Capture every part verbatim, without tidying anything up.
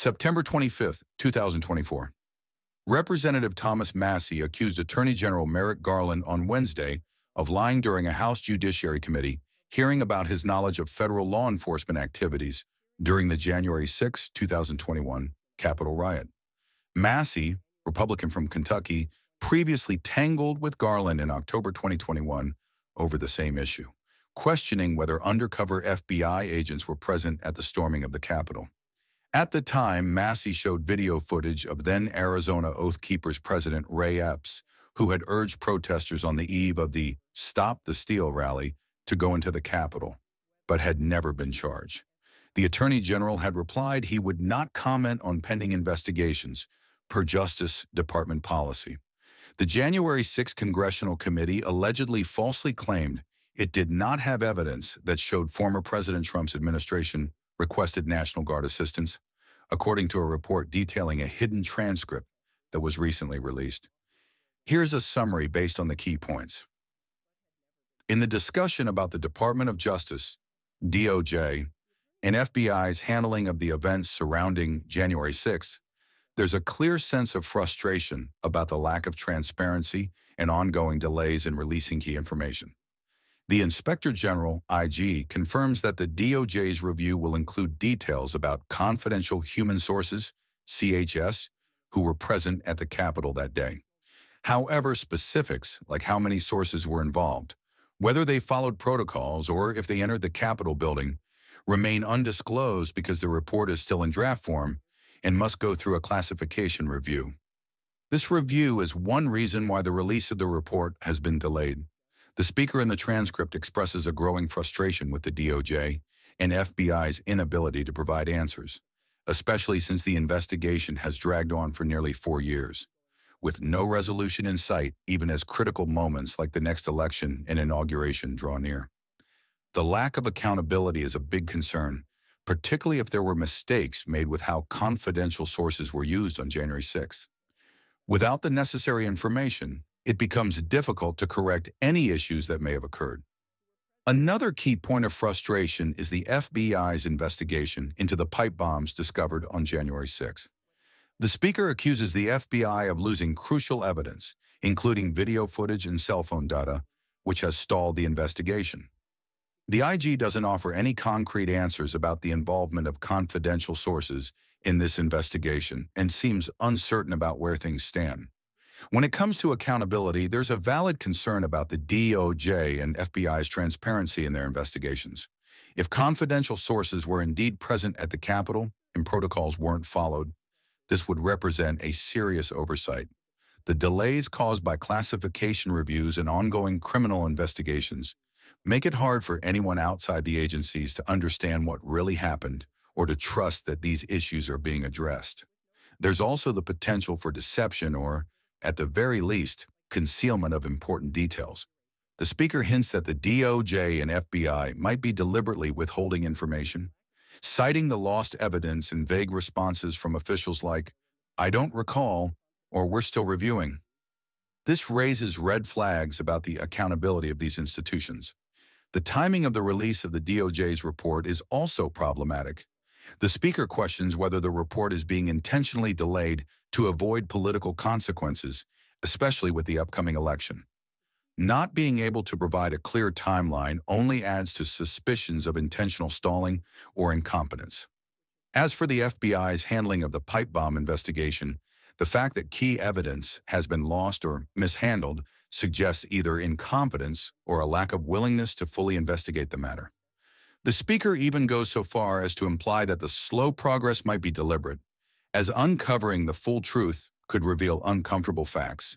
September twenty-fifth, two thousand twenty-four. Representative Thomas Massie accused Attorney General Merrick Garland on Wednesday of lying during a House Judiciary Committee hearing about his knowledge of federal law enforcement activities during the January sixth, two thousand twenty-one Capitol riot. Massie, Republican from Kentucky, previously tangled with Garland in October twenty twenty-one over the same issue, questioning whether undercover F B I agents were present at the storming of the Capitol. At the time, Massie showed video footage of then-Arizona Oath Keepers President Ray Epps, who had urged protesters on the eve of the Stop the Steal rally to go into the Capitol, but had never been charged. The Attorney General had replied he would not comment on pending investigations, per Justice Department policy. The January sixth Congressional Committee allegedly falsely claimed it did not have evidence that showed former President Trump's administration requested National Guard assistance, according to a report detailing a hidden transcript that was recently released. Here's a summary based on the key points. In the discussion about the Department of Justice, D O J, and F B I's handling of the events surrounding January sixth, there's a clear sense of frustration about the lack of transparency and ongoing delays in releasing key information. The Inspector General, I G, confirms that the D O J's review will include details about confidential human sources, C H S, who were present at the Capitol that day. However, specifics, like how many sources were involved, whether they followed protocols, or if they entered the Capitol building, remain undisclosed because the report is still in draft form and must go through a classification review. This review is one reason why the release of the report has been delayed. The speaker in the transcript expresses a growing frustration with the D O J and F B I's inability to provide answers, especially since the investigation has dragged on for nearly four years, with no resolution in sight even as critical moments like the next election and inauguration draw near. The lack of accountability is a big concern, particularly if there were mistakes made with how confidential sources were used on January sixth. Without the necessary information, it becomes difficult to correct any issues that may have occurred. Another key point of frustration is the F B I's investigation into the pipe bombs discovered on January sixth. The speaker accuses the F B I of losing crucial evidence, including video footage and cell phone data, which has stalled the investigation. The I G doesn't offer any concrete answers about the involvement of confidential sources in this investigation and seems uncertain about where things stand. When it comes to accountability, there's a valid concern about the D O J and F B I's transparency in their investigations. If confidential sources were indeed present at the Capitol and protocols weren't followed, this would represent a serious oversight. The delays caused by classification reviews and ongoing criminal investigations make it hard for anyone outside the agencies to understand what really happened or to trust that these issues are being addressed. There's also the potential for deception or, at the very least, concealment of important details. The speaker hints that the D O J and F B I might be deliberately withholding information, citing the lost evidence and vague responses from officials like, "I don't recall," or "We're still reviewing." This raises red flags about the accountability of these institutions. The timing of the release of the D O J's report is also problematic. The speaker questions whether the report is being intentionally delayed to avoid political consequences, especially with the upcoming election. Not being able to provide a clear timeline only adds to suspicions of intentional stalling or incompetence. As for the F B I's handling of the pipe bomb investigation, the fact that key evidence has been lost or mishandled suggests either incompetence or a lack of willingness to fully investigate the matter. The speaker even goes so far as to imply that the slow progress might be deliberate, as uncovering the full truth could reveal uncomfortable facts.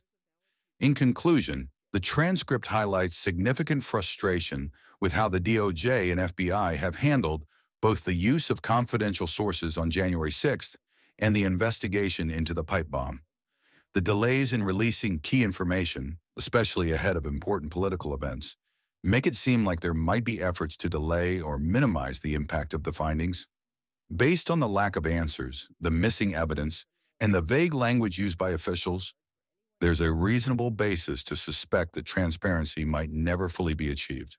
In conclusion, the transcript highlights significant frustration with how the D O J and F B I have handled both the use of confidential sources on January sixth and the investigation into the pipe bomb. The delays in releasing key information, especially ahead of important political events, make it seem like there might be efforts to delay or minimize the impact of the findings. Based on the lack of answers, the missing evidence, and the vague language used by officials, there's a reasonable basis to suspect that transparency might never fully be achieved.